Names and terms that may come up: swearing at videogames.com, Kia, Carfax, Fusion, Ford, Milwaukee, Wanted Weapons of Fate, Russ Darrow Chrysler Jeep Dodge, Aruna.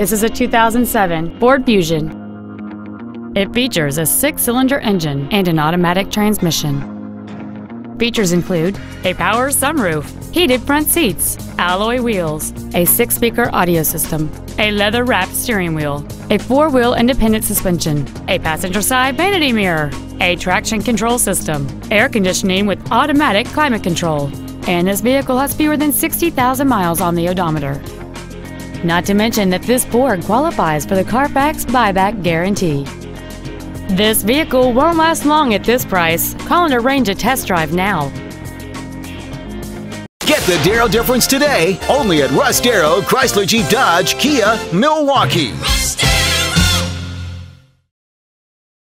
This is a 2007 Ford Fusion. It features a 6-cylinder engine and an automatic transmission. Features include a power sunroof, heated front seats, alloy wheels, a 6-speaker audio system, a leather-wrapped steering wheel, a 4-wheel independent suspension, a passenger side vanity mirror, a traction control system, air conditioning with automatic climate control, and this vehicle has fewer than 60,000 miles on the odometer. Not to mention that this Ford qualifies for the Carfax buyback guarantee. This vehicle won't last long at this price. Call and arrange a test drive now. Get the Darrow difference today, only at Russ Darrow Chrysler Jeep Dodge Kia Milwaukee.